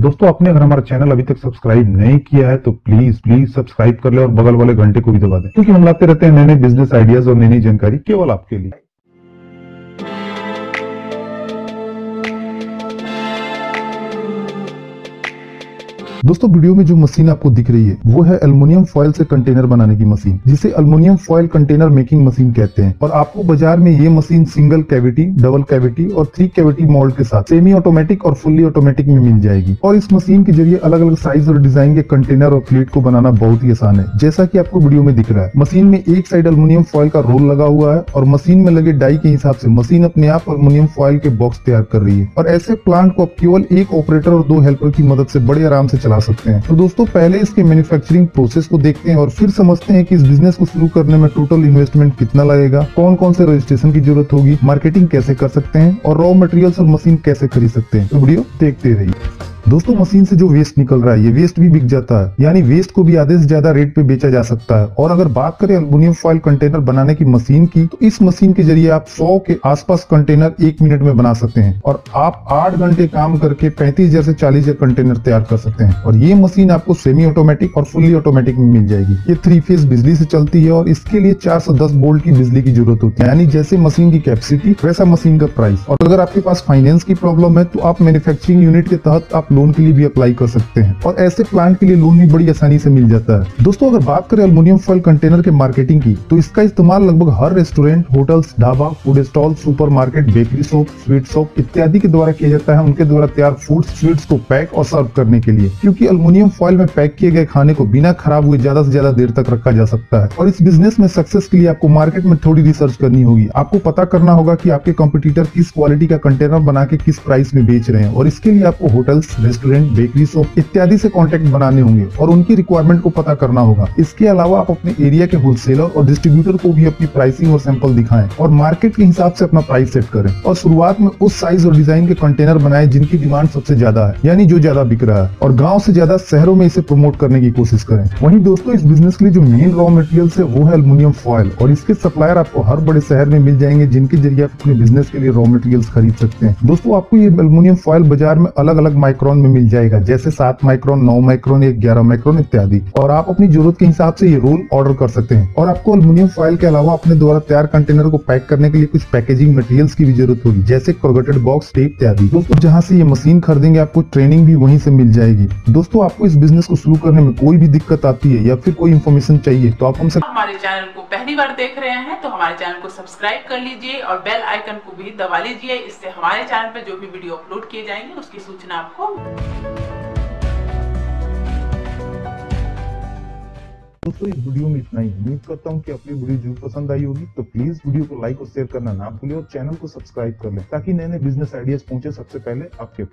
दोस्तों, आपने अगर हमारा चैनल अभी तक सब्सक्राइब नहीं किया है तो प्लीज सब्सक्राइब कर ले और बगल वाले घंटे को भी दबा दें, क्योंकि हम लाते रहते हैं नए नए बिजनेस आइडियाज और नई नई जानकारी केवल आपके लिए। दोस्तों, वीडियो में जो मशीन आपको दिख रही है वो है एल्युमिनियम फॉइल से कंटेनर बनाने की मशीन, जिसे aluminium foil container making machine कहते हैं। और आपको बाजार में ये machine single cavity, double cavity और थ्री कैविटी मोल्ड के साथ सेमी ऑटोमेटिक और फुल्ली ऑटोमेटिक में मिल जाएगी। और इस मशीन के जरिए अलग अलग साइज और डिजाइन के कंटेनर और प्लेट को बनाना बहुत ही आसान है। जैसा की आपको वीडियो में दिख रहा है, मशीन में एक साइड एल्युमिनियम फॉइल का रोल लगा हुआ है और मशीन में लगे डाई के हिसाब से मशीन अपने आप एल्युमिनियम फॉइल के बॉक्स तैयार कर रही है। और ऐसे प्लांट को केवल एक ऑपरेटर और दो हेल्पर की मदद से बड़े आराम से चला सकते हैं। तो दोस्तों, पहले इसके मैन्युफैक्चरिंग प्रोसेस को देखते हैं और फिर समझते हैं कि इस बिजनेस को शुरू करने में टोटल इन्वेस्टमेंट कितना लगेगा, कौन कौन से रजिस्ट्रेशन की जरूरत होगी, मार्केटिंग कैसे कर सकते हैं और रॉ मटेरियल्स और मशीन कैसे खरीद सकते हैं। तो वीडियो देखते रहिए। दोस्तों, मशीन से जो वेस्ट निकल रहा है ये वेस्ट भी बिक जाता है, यानी वेस्ट को भी आधे से ज्यादा रेट पे बेचा जा सकता है। और अगर बात करें एल्युमिनियम फॉइल कंटेनर बनाने की मशीन की, तो इस मशीन के जरिए आप 100 के आसपास कंटेनर एक मिनट में बना सकते हैं और आप 8 घंटे काम करके 35,000 से 40,000 कंटेनर तैयार कर सकते हैं। और ये मशीन आपको सेमी ऑटोमेटिक और फुल्ली ऑटोमेटिक में मिल जाएगी। ये 3 फेज बिजली से चलती है और इसके लिए 410 वोल्ट की बिजली की जरूरत होती है, यानी जैसे मशीन की कैपेसिटी वैसा मशीन का प्राइस। और अगर आपके पास फाइनेंस की प्रॉब्लम है तो आप मैन्युफैक्चरिंग यूनिट के तहत आप लोन के लिए भी अप्लाई कर सकते हैं और ऐसे प्लांट के लिए लोन भी बड़ी आसानी से मिल जाता है। दोस्तों, अगर बात करें एल्युमिनियम फॉइल कंटेनर के मार्केटिंग की, तो इसका इस्तेमाल लगभग हर restaurant, hotels, dhaba, food stall, supermarket, bakery shop, sweet shop इत्यादि के द्वारा किया जाता है, उनके द्वारा तैयार फूड स्वीट्स को पैक और सर्व करने के लिए। क्योंकि एल्युमिनियम फॉइल में पैक किए गए खाने को बिना खराब हुए ज्यादा से ज्यादा देर तक रखा जा सकता है। और इस बिजनेस में सक्सेस के लिए आपको मार्केट में थोड़ी रिसर्च करनी होगी। आपको पता करना होगा कि आपके कॉम्पिटिटर किस क्वालिटी का कंटेनर बना के किस प्राइस में बेच रहे हैं, और इसके लिए आपको होटल्स, रेस्टोरेंट, बेकरी शॉप इत्यादि से कांटेक्ट बनाने होंगे और उनकी रिक्वायरमेंट को पता करना होगा। इसके अलावा आप अपने एरिया के होलसेलर और डिस्ट्रीब्यूटर को भी अपनी प्राइसिंग और सैंपल दिखाएं और मार्केट के हिसाब से अपना प्राइस सेट करें। और शुरुआत में उस साइज और डिजाइन के कंटेनर बनाएं जिनकी डिमांड सबसे ज्यादा है, यानी जो ज्यादा बिक रहा है, और गाँव से ज्यादा शहरों में इसे प्रमोट करने की कोशिश करें। वहीं दोस्तों, इस बिजनेस के लिए जो मेन रॉ मटेरियल है वो है एल्युमिनियम फॉइल, और इसके सप्लायर आपको हर बड़े शहर में मिल जाएंगे, जिनके जरिए आप अपने बिजनेस के लिए रॉ मटेरियल खरीद सकते हैं। दोस्तों, आपको ये एल्युमिनियम फॉइल बाजार में अलग अलग माइक्रोन में मिल जाएगा, जैसे 7 माइक्रोन, 9 माइक्रोन या 11 माइक्रोन इत्यादि। और आप अपनी जरूरत के हिसाब से ये रोल ऑर्डर कर सकते हैं। और आपको एल्युमिनियम फॉइल के अलावा अपने द्वारा तैयार कंटेनर को पैक करने के लिए कुछ पैकेजिंग मटेरियल्स की भी जरूरत होगी, जैसे कॉर्गेटेड बॉक्स, टेप इत्यादि। दोस्तों, जहाँ से ये मशीन खरीदेंगे आपको ट्रेनिंग भी वहीं से मिल जाएगी। दोस्तों, आपको इस बिजनेस को शुरू करने में कोई भी दिक्कत आती है या फिर कोई इन्फॉर्मेशन चाहिए तो आप हमसे हमारे चैनल को पहली बार देख रहे हैं तो हमारे चैनल को सब्सक्राइब कर लीजिए और बेल आइकन को भी दबा लीजिए। इससे हमारे चैनल पर जो भी वीडियो अपलोड किए जाएंगे उसकी सूचना आपको। दोस्तों, इस वीडियो में इतना ही। उम्मीद करता हूँ कि अपनी वीडियो जरूर पसंद आई होगी, तो प्लीज वीडियो को लाइक और शेयर करना ना भूलें और चैनल को सब्सक्राइब कर लें ताकि नए नए बिजनेस आइडियाज पहुंचे सबसे पहले आपके।